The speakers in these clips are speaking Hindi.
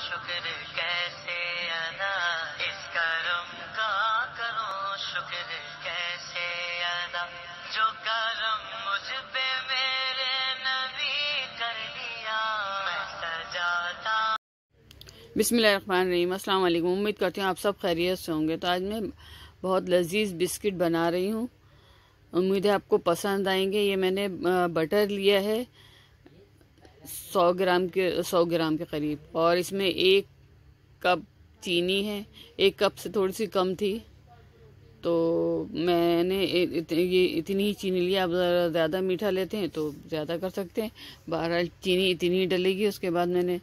शुक्र कैसे अदा इस करम का करूं, शुक्र कैसे अदा जो करम मुझ पे मेरे नबी कर दिया मैं सजाता। बिस्मिल्लाहिर्रहमानिर्रहीम। अस्सलाम वालेकुम। उम्मीद करती हूँ आप सब खैरियत से होंगे। तो आज मैं बहुत लजीज बिस्किट बना रही हूँ, उम्मीद है आपको पसंद आएंगे। ये मैंने बटर लिया है 100 ग्राम के करीब, और इसमें 1 कप चीनी है, 1 कप से थोड़ी सी कम थी, तो मैंने ये इतनी ही चीनी लिया। आप ज़्यादा मीठा लेते हैं तो ज़्यादा कर सकते हैं, बहरहाल चीनी इतनी ही डलेगी। उसके बाद मैंने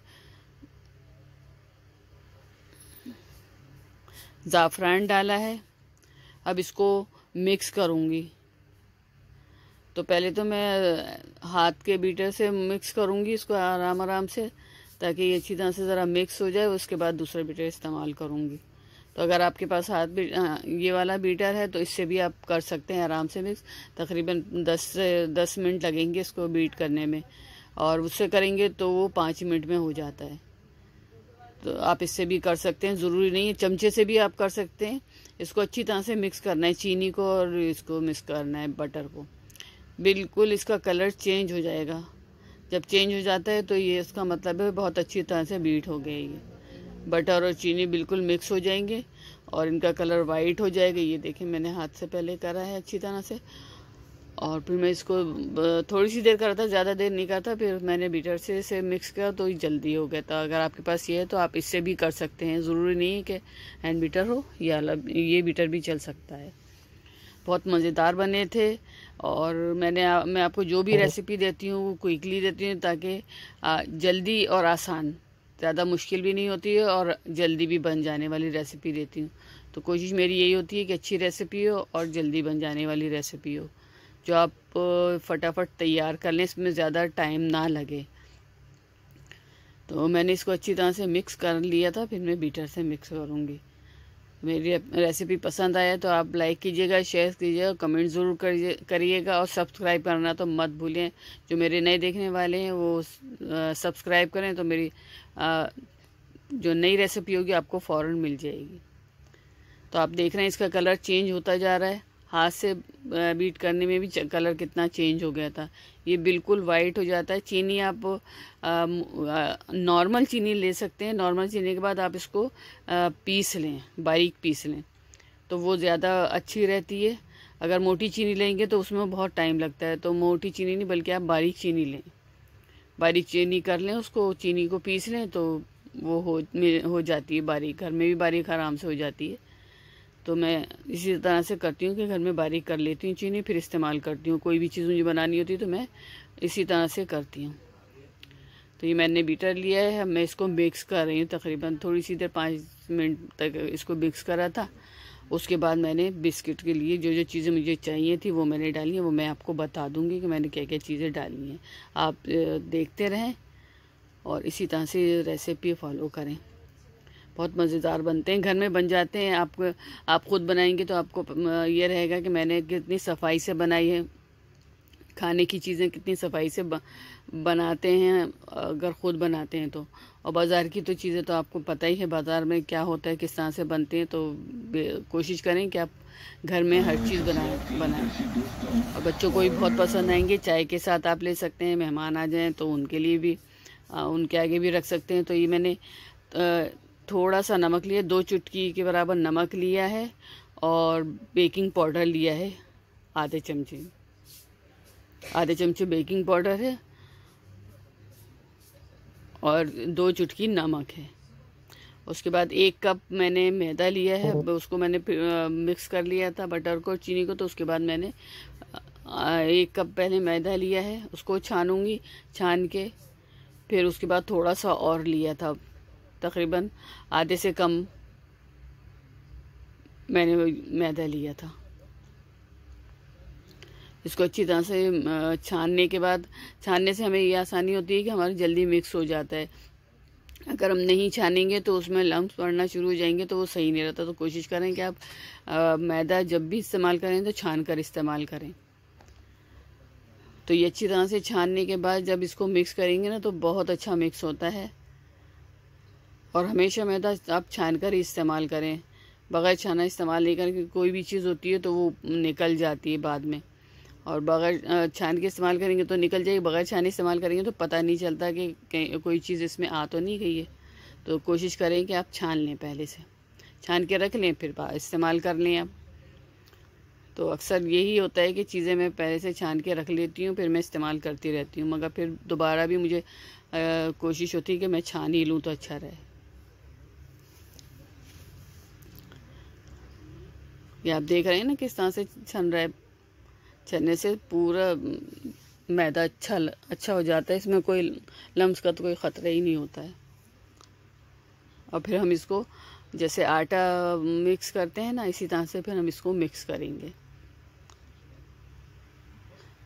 ज़ाफ़रान डाला है। अब इसको मिक्स करूँगी, तो पहले तो मैं हाथ के बीटर से मिक्स करूँगी इसको आराम आराम से, ताकि ये अच्छी तरह से ज़रा मिक्स हो जाए। उसके बाद दूसरा बीटर इस्तेमाल करूँगी। तो अगर आपके पास ये वाला बीटर है तो इससे भी आप कर सकते हैं आराम से मिक्स। तकरीबन 10 से 10 मिनट लगेंगे इसको बीट करने में, और उससे करेंगे तो वो 5 मिनट में हो जाता है। तो आप इससे भी कर सकते हैं, ज़रूरी नहीं है, चमचे से भी आप कर सकते हैं। इसको अच्छी तरह से मिक्स करना है, चीनी को और इसको मिक्स करना है बटर को। बिल्कुल इसका कलर चेंज हो जाएगा। जब चेंज हो जाता है तो ये इसका मतलब है बहुत अच्छी तरह से बीट हो गई है। बटर और चीनी बिल्कुल मिक्स हो जाएंगे और इनका कलर वाइट हो जाएगा। ये देखें, मैंने हाथ से पहले करा है अच्छी तरह से, और फिर मैं इसको थोड़ी सी देर कर रहा था, ज़्यादा देर नहीं करता। फिर मैंने बीटर से इसे मिक्स किया तो ये जल्दी हो गया था। अगर आपके पास ये है तो आप इससे भी कर सकते हैं, ज़रूरी नहीं है कि हैंड बीटर हो, या ये बीटर भी चल सकता है। बहुत मज़ेदार बने थे, और मैं आपको जो भी रेसिपी देती हूँ वो क्विकली देती हूँ, ताकि जल्दी और आसान, ज़्यादा मुश्किल भी नहीं होती है और जल्दी भी बन जाने वाली रेसिपी देती हूँ। तो कोशिश मेरी यही होती है कि अच्छी रेसिपी हो और जल्दी बन जाने वाली रेसिपी हो, जो आप फटाफट तैयार कर लें, इसमें ज़्यादा टाइम ना लगे। तो मैंने इसको अच्छी तरह से मिक्स कर लिया था, फिर मैं बीटर से मिक्स करूँगी। मेरी रेसिपी पसंद आया तो आप लाइक कीजिएगा, शेयर कीजिएगा, कमेंट ज़रूर करिएगा, और सब्सक्राइब करना तो मत भूलें। जो मेरे नए देखने वाले हैं वो सब्सक्राइब करें, तो मेरी जो नई रेसिपी होगी आपको फ़ौरन मिल जाएगी। तो आप देख रहे हैं इसका कलर चेंज होता जा रहा है। हाथ से बीट करने में भी कलर कितना चेंज हो गया था। ये बिल्कुल वाइट हो जाता है। चीनी आप नॉर्मल चीनी ले सकते हैं। नॉर्मल चीनी के बाद आप इसको पीस लें, बारीक पीस लें, तो वो ज़्यादा अच्छी रहती है। अगर मोटी चीनी लेंगे तो उसमें बहुत टाइम लगता है, तो मोटी चीनी नहीं बल्कि आप बारीक चीनी लें, बारीक चीनी कर लें, उसको चीनी को पीस लें, तो वो हो जाती है बारीक। घर में भी बारीक आराम से हो जाती है। तो मैं इसी तरह से करती हूँ कि घर में बारीक कर लेती हूँ चीनी, फिर इस्तेमाल करती हूँ। कोई भी चीज़ मुझे बनानी होती है तो मैं इसी तरह से करती हूँ। तो ये मैंने बीटर लिया है, मैं इसको मिक्स कर रही हूँ। तकरीबन थोड़ी सी देर 5 मिनट तक इसको मिक्स करा था। उसके बाद मैंने बिस्किट के लिए जो जो चीज़ें मुझे चाहिए थी वो मैंने डाली हैं। वो मैं आपको बता दूँगी कि मैंने क्या क्या चीज़ें डाली हैं। आप देखते रहें और इसी तरह से रेसिपी फॉलो करें। बहुत मज़ेदार बनते हैं, घर में बन जाते हैं। आप ख़ुद बनाएंगे तो आपको ये रहेगा कि मैंने कितनी सफाई से बनाई है, खाने की चीज़ें कितनी सफाई से बनाते हैं अगर ख़ुद बनाते हैं तो। और बाज़ार की तो चीज़ें तो आपको पता ही है बाज़ार में क्या होता है, किस तरह से बनते हैं। तो कोशिश करें कि आप घर में हर चीज़ बनाएं। और बच्चों को भी बहुत पसंद आएंगे। चाय के साथ आप ले सकते हैं, मेहमान आ जाएँ तो उनके लिए भी उनके आगे भी रख सकते हैं। तो ये मैंने थोड़ा सा नमक लिया, 2 चुटकी के बराबर नमक लिया है, और बेकिंग पाउडर लिया है आधे चमचे बेकिंग पाउडर है, और 2 चुटकी नमक है। उसके बाद 1 कप मैंने मैदा लिया है, उसको मैंने मिक्स कर लिया था बटर को और चीनी को। तो उसके बाद मैंने 1 कप पहले मैदा लिया है, उसको छानूंगी, छान के फिर उसके बाद थोड़ा सा और लिया था, तकरीबन आधे से कम मैंने मैदा लिया था। इसको अच्छी तरह से छानने से हमें ये आसानी होती है कि हमारा जल्दी मिक्स हो जाता है। अगर हम नहीं छानेंगे तो उसमें लम्स पड़ना शुरू हो जाएंगे, तो वो सही नहीं रहता। तो कोशिश करें कि आप मैदा जब भी इस्तेमाल करें तो छान कर इस्तेमाल करें। तो ये अच्छी तरह से छानने के बाद जब इसको मिक्स करेंगे ना तो बहुत अच्छा मिक्स होता है। और हमेशा मैदा आप छान कर ही इस्तेमाल करें, बग़ैर छाना इस्तेमाल नहीं करें, क्योंकि कोई भी चीज़ होती है तो वो निकल जाती है बाद में, और बग़ैर छान के इस्तेमाल करेंगे तो निकल जाएगी, बग़ैर छाने इस्तेमाल करेंगे तो पता नहीं चलता कि कोई चीज़ इसमें आ तो नहीं गई है। तो कोशिश करें कि आप छान लें, पहले से छान के रख लें, फिर इस्तेमाल कर लें आप। तो अक्सर यही होता है कि चीज़ें मैं पहले से छान के रख लेती हूँ, फिर मैं इस्तेमाल करती रहती हूँ, मगर फिर दोबारा भी मुझे कोशिश होती है कि मैं छान ही लूँ तो अच्छा रहे। ये आप देख रहे हैं ना किस तरह से छन रहा है, छनने से पूरा मैदा अच्छा हो जाता है, इसमें कोई लम्स का तो कोई ख़तरा ही नहीं होता है। और फिर हम इसको जैसे आटा मिक्स करते हैं ना, इसी तरह से फिर हम इसको मिक्स करेंगे।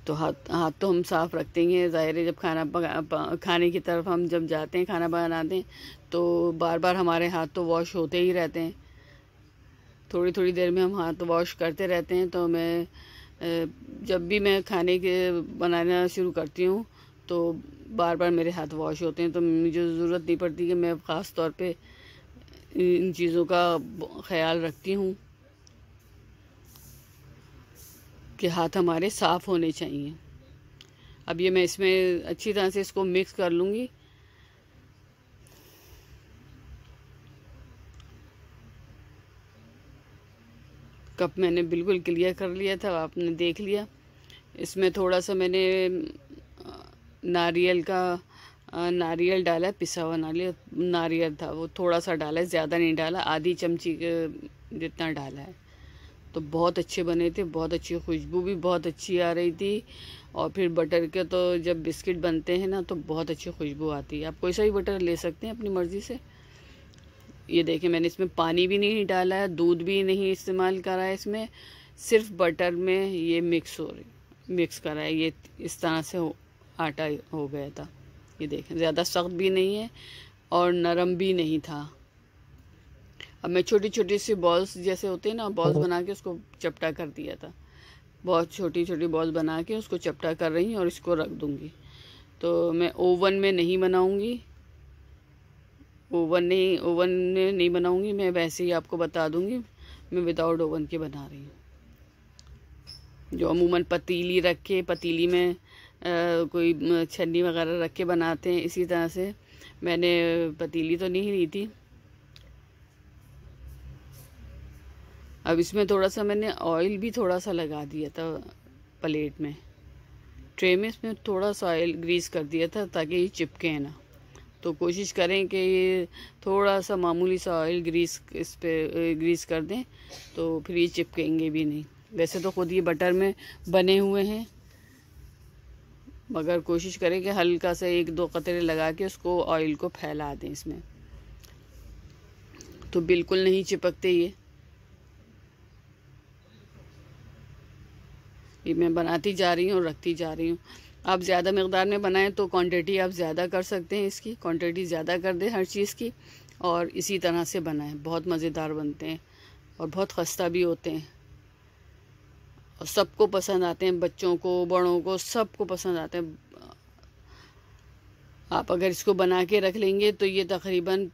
तो हाथ तो हम साफ़ रखते ही हैं, ज़ाहिर है जब खाने की तरफ हम जब जाते हैं, खाना बनाते हैं, तो बार बार हमारे हाथ तो वॉश होते ही रहते हैं, थोड़ी थोड़ी देर में हम हाथ वॉश करते रहते हैं। तो मैं जब भी मैं खाने के बनाना शुरू करती हूँ तो बार बार मेरे हाथ वॉश होते हैं, तो मुझे ज़रूरत नहीं पड़ती कि मैं ख़ास तौर पे इन चीज़ों का ख्याल रखती हूँ कि हाथ हमारे साफ़ होने चाहिए। अब ये मैं इसमें अच्छी तरह से इसको मिक्स कर लूँगी। कप मैंने बिल्कुल क्लियर कर लिया था, आपने देख लिया। इसमें थोड़ा सा मैंने नारियल डाला, पिसा हुआ नारियल था, वो थोड़ा सा डाला है, ज़्यादा नहीं डाला, आधी चमची जितना डाला है। तो बहुत अच्छे बने थे, बहुत अच्छी खुशबू भी बहुत अच्छी आ रही थी, और फिर बटर के तो जब बिस्किट बनते हैं ना तो बहुत अच्छी खुशबू आती है। आप कोई सा भी बटर ले सकते हैं अपनी मर्ज़ी से। ये देखें, मैंने इसमें पानी भी नहीं डाला है, दूध भी नहीं इस्तेमाल करा है, इसमें सिर्फ बटर में ये मिक्स करा है। ये इस तरह से आटा हो गया था, ये देखें, ज़्यादा सख्त भी नहीं है और नरम भी नहीं था। अब मैं छोटी छोटी सी बॉल्स जैसे होते हैं ना, बॉल्स बना के उसको चपटा कर दिया था, बहुत छोटी छोटी बॉल्स बना के उसको चपटा कर रही हूँ और इसको रख दूँगी। तो मैं ओवन में नहीं बनाऊँगी, ओवन में नहीं बनाऊंगी, मैं वैसे ही आपको बता दूंगी, मैं विदाउट ओवन के बना रही हूँ। जो अमूमन पतीली में कोई छन्नी वगैरह रख के बनाते हैं, इसी तरह से मैंने पतीली तो नहीं ली थी। अब इसमें थोड़ा सा मैंने ऑयल भी थोड़ा सा लगा दिया था प्लेट में, ट्रे में, इसमें थोड़ा सा ऑयल ग्रीस कर दिया था ताकि ये चिपके ना। तो कोशिश करें कि ये थोड़ा सा मामूली सा ऑयल इस पर ग्रीस कर दें, तो फिर ये चिपकेंगे भी नहीं। वैसे तो ख़ुद ये बटर में बने हुए हैं, मगर कोशिश करें कि हल्का सा एक दो कतरे लगा के उसको ऑयल को फैला दें इसमें, तो बिल्कुल नहीं चिपकते। ये मैं बनाती जा रही हूँ और रखती जा रही हूँ। आप ज़्यादा मकदार में बनाएं तो क्वांटिटी आप ज़्यादा कर सकते हैं, इसकी क्वांटिटी ज़्यादा कर दें हर चीज़ की, और इसी तरह से बनाएं। बहुत मज़ेदार बनते हैं और बहुत खस्ता भी होते हैं, और सबको पसंद आते हैं, बच्चों को, बड़ों को, सबको पसंद आते हैं। आप अगर इसको बना के रख लेंगे तो ये तकरीबन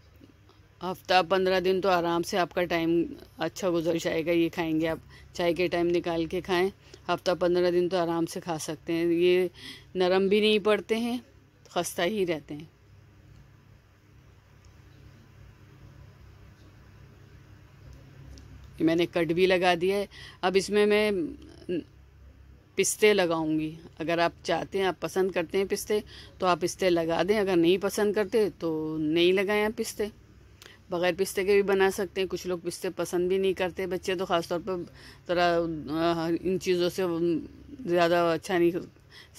हफ्ता 15 दिन तो आराम से आपका टाइम अच्छा गुजर जाएगा। ये खाएंगे आप, चाय के टाइम निकाल के खाएं, हफ्ता 15 दिन तो आराम से खा सकते हैं। ये नरम भी नहीं पड़ते हैं, खस्ता ही रहते हैं। मैंने कट भी लगा दिया है। अब इसमें मैं पिस्ते लगाऊंगी। अगर आप चाहते हैं, आप पसंद करते हैं पिस्ते, तो आप पिस्ते लगा दें, अगर नहीं पसंद करते तो नहीं लगाएं आप पिस्ते। बग़ैर पिस्ते के भी बना सकते हैं, कुछ लोग पिस्ते पसंद भी नहीं करते, बच्चे तो ख़ास तौर पर तरह इन चीज़ों से ज़्यादा अच्छा नहीं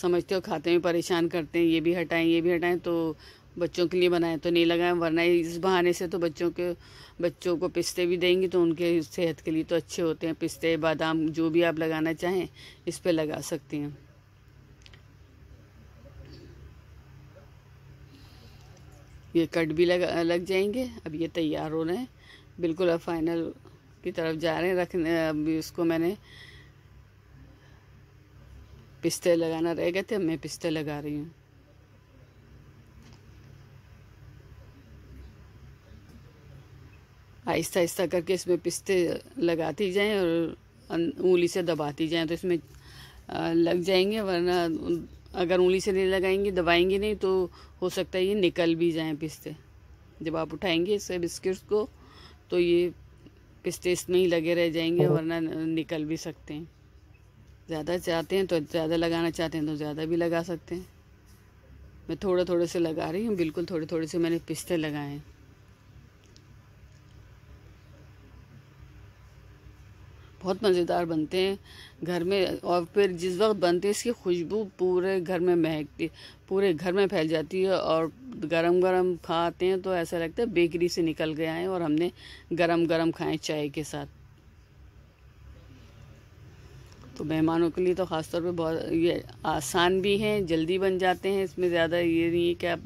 समझते और खाते में परेशान करते हैं, ये भी हटाएं ये भी हटाएं। तो बच्चों के लिए बनाएं तो नहीं लगाएं, वरना इस बहाने से तो बच्चों को पिस्ते भी देंगी, तो उनके सेहत के लिए तो अच्छे होते हैं पिस्ते, बादाम, जो भी आप लगाना चाहें इस पर लगा सकते हैं। ये कट भी लग जाएंगे। अब ये तैयार हो रहे हैं, बिल्कुल अब फाइनल की तरफ जा रहे हैं रखने। अब इसको मैंने पिस्ते लगाना रह गए थे, अब मैं पिस्ते लगा रही हूँ। आहिस्ता आहिस्ता करके इसमें पिस्ते लगाती जाएं और उंगली से दबाती जाएं तो इसमें लग जाएंगे, वरना अगर उंगली से नहीं लगाएंगे, दबाएंगे नहीं तो हो सकता है ये निकल भी जाएं पिस्ते। जब आप उठाएंगे इससे बिस्किट्स को तो ये पिस्ते इसमें ही लगे रह जाएंगे, वरना निकल भी सकते हैं। ज़्यादा चाहते हैं तो ज़्यादा लगाना चाहते हैं तो ज़्यादा भी लगा सकते हैं। मैं थोड़े थोड़े से लगा रही हूँ, बिल्कुल थोड़े थोड़े से मैंने पिस्ते लगाए हैं। बहुत मज़ेदार बनते हैं घर में, और फिर जिस वक्त बनते हैं इसकी खुशबू पूरे घर में महकती, पूरे घर में फैल जाती है और गरम गरम खाते हैं तो ऐसा लगता है बेकरी से निकल गए हैं और हमने गरम गरम खाएं चाय के साथ। तो मेहमानों के लिए तो ख़ास तौर पे बहुत ये आसान भी हैं, जल्दी बन जाते हैं। इसमें ज़्यादा ये नहीं है कि आप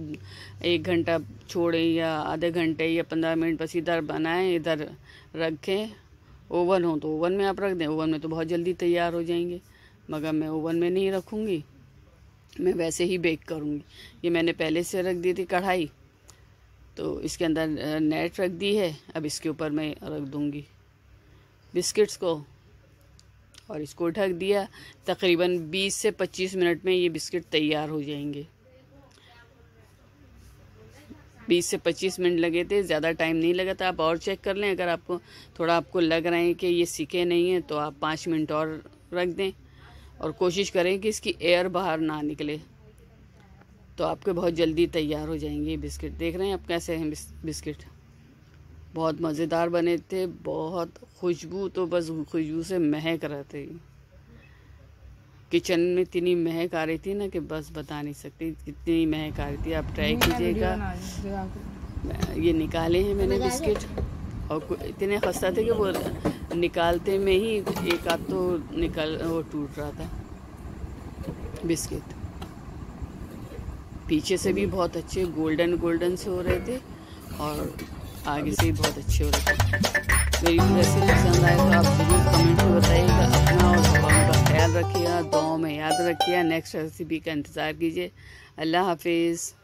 1 घंटा छोड़ें या आधे घंटे या 15 मिनट, बस इधर बनाएं इधर रखें। ओवन हो तो ओवन में आप रख दें, ओवन में तो बहुत जल्दी तैयार हो जाएंगे, मगर मैं ओवन में नहीं रखूँगी, मैं वैसे ही बेक करूँगी। ये मैंने पहले से रख दी थी कढ़ाई, तो इसके अंदर नेट रख दी है, अब इसके ऊपर मैं रख दूँगी बिस्किट्स को और इसको ढक दिया। तकरीबन 20 से 25 मिनट में ये बिस्किट तैयार हो जाएंगे। 20 से 25 मिनट लगे थे, ज़्यादा टाइम नहीं लगा था। आप और चेक कर लें, अगर आपको थोड़ा आपको लग रहा है कि ये सीखे नहीं है तो आप 5 मिनट और रख दें और कोशिश करें कि इसकी एयर बाहर ना निकले, तो आपके बहुत जल्दी तैयार हो जाएंगे ये बिस्किट। देख रहे हैं आप कैसे हैं बिस्किट, बहुत मज़ेदार बने थे, बहुत खुशबू, तो बस खुशबू से महक रहे थे। किचन में इतनी महक आ रही थी ना कि बस बता नहीं सकती, इतनी महक आ रही थी। आप ट्राई कीजिएगा। ये निकाले हैं मैंने बिस्किट और इतने खस्ता थे कि वो निकालते में ही एक आध तो वो टूट रहा था बिस्किट। पीछे से भी बहुत अच्छे गोल्डन गोल्डन से हो रहे थे और आगे से भी बहुत अच्छे हो रहे थे। मेरी रेसिपी पसंद आए तो आप ज़रूर कमेंट में बताइएगा। अपना और भगवान का ख्याल रखिएगा, दुआओं में याद रखिएगा। नेक्स्ट रेसिपी का इंतज़ार कीजिए। अल्लाह हाफिज़।